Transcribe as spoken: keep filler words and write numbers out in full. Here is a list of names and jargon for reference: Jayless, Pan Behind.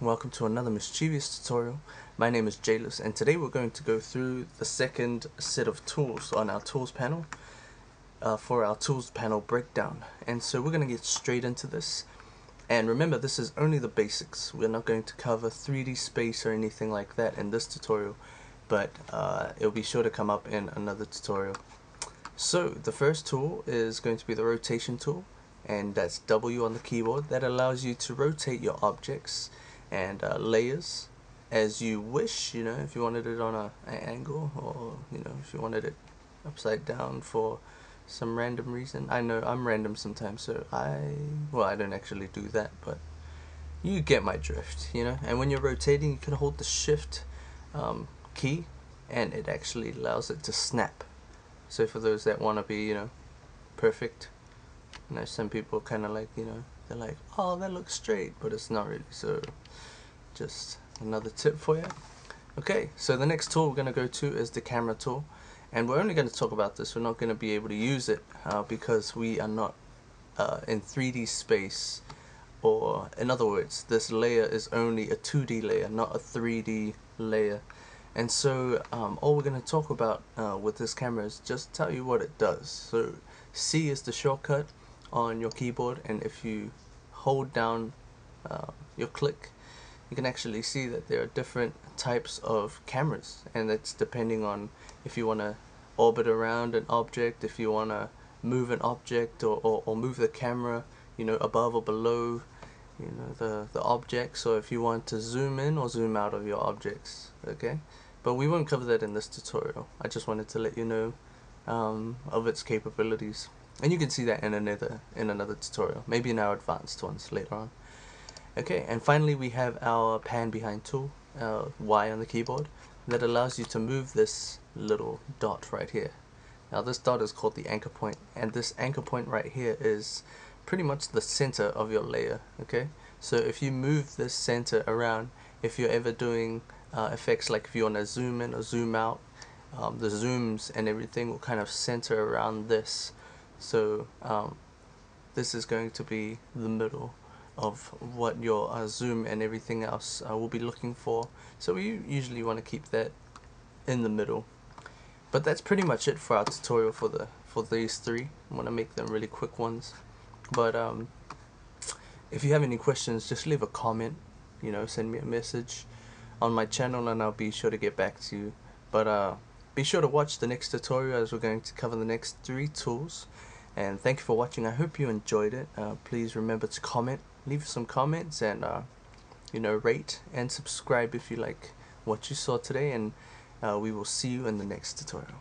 Welcome to another mischievous tutorial. My name is Jayless, and today we're going to go through the second set of tools on our tools panel uh, for our tools panel breakdown. And so we're going to get straight into this, and remember, this is only the basics. We're not going to cover three D space or anything like that in this tutorial, but uh, it'll be sure to come up in another tutorial. So the first tool is going to be the rotation tool, and that's W on the keyboard. That allows you to rotate your objects and uh, layers as you wish. You know, if you wanted it on a, an angle, or you know, if you wanted it upside down for some random reason. I know I'm random sometimes, so I well I don't actually do that, but you get my drift, you know. And when you're rotating, you can hold the shift um, key, and it actually allows it to snap. So for those that want to be, you know, perfect. You know, some people kind of like, you know, they're like, oh, that looks straight, but it's not really. So just another tip for you. Okay, so the next tool we're going to go to is the camera tool, and we're only going to talk about this. We're not going to be able to use it uh, because we are not uh, in three D space, or in other words, this layer is only a two D layer, not a three D layer. And so um, all we're going to talk about uh, with this camera is just tell you what it does. So C is the shortcut on your keyboard, and if you hold down uh, your click, you can actually see that there are different types of cameras, and that's depending on if you want to orbit around an object, if you want to move an object, or, or, or move the camera, you know, above or below, you know, the, the objects, or if you want to zoom in or zoom out of your objects. Okay, but we won't cover that in this tutorial. I just wanted to let you know um, of its capabilities. And you can see that in another in another tutorial, maybe in our advanced ones later on. Okay, and finally we have our pan behind tool, uh, Y on the keyboard, that allows you to move this little dot right here. Now this dot is called the anchor point, and this anchor point right here is pretty much the center of your layer. Okay, so if you move this center around, if you're ever doing uh, effects like if you want to zoom in or zoom out, um, the zooms and everything will kind of center around this. So um, this is going to be the middle of what your uh, zoom and everything else uh, will be looking for. So we usually want to keep that in the middle. But that's pretty much it for our tutorial for the for these three. I want to make them really quick ones. But um, if you have any questions, just leave a comment. You know, send me a message on my channel, and I'll be sure to get back to you. But uh, be sure to watch the next tutorial, as we're going to cover the next three tools. And thank you for watching. I hope you enjoyed it. Uh, please remember to comment, leave some comments, and uh, you know, rate and subscribe if you like what you saw today. And uh, we will see you in the next tutorial.